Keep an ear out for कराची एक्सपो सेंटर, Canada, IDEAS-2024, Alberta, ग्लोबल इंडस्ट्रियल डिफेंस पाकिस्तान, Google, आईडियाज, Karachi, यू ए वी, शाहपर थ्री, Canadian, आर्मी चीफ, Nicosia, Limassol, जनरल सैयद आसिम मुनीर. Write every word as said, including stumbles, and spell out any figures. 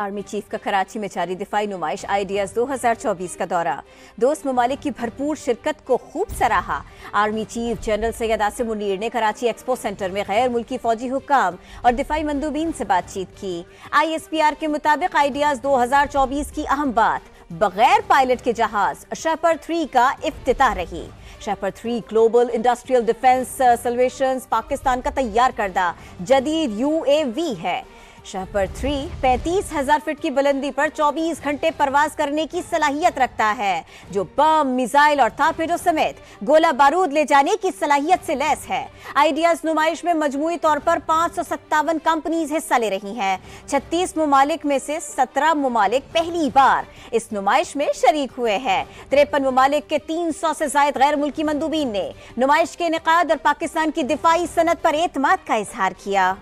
आर्मी चीफ का कराची में जारी दिफाई नुमाइश आईडियाज दो हज़ार चौबीस का दौरा, दोस्त ममालिक की भरपूर शिरकत को खूब सराहा। आर्मी चीफ जनरल सैयद आसिम मुनीर ने कराची एक्सपो सेंटर में गैर मुल्की फौजी हुकाम और दिफाई मंदूबीन से बातचीत की। आई एस पी आर के मुताबिक आईडियाज दो हज़ार चौबीस की अहम बात बगैर पायलट के जहाज शाहपर थ्री का इफ्तिताह रही। शाहपर थ्री ग्लोबल इंडस्ट्रियल डिफेंस पाकिस्तान का तैयार करदा जदीद यू ए वी है। शाहपर थ्री पैंतीस हजार फीट की बुलंदी पर चौबीस घंटे परवाज करने की सलाहियत रखता है, जो बम, मिसाइल और तारपेडो समेत गोला बारूद ले जाने की सलाहियत से लैस है। आइडियाज नुमाइश में मजमूई तौर पर पाँच सौ सत्तावन कंपनीज हिस्सा ले रही हैं। छत्तीस ममालिक में से सत्रह ममालिक पहली बार इस नुमाइश में शरीक हुए हैं। तिरपन ममालिक के तीन सौ से ज्यादा गैर मुल्की मंदूबीन ने नुमाइश के इनेकाद और पाकिस्तान की दिफाई सनत पर एतमाद का इजहार किया।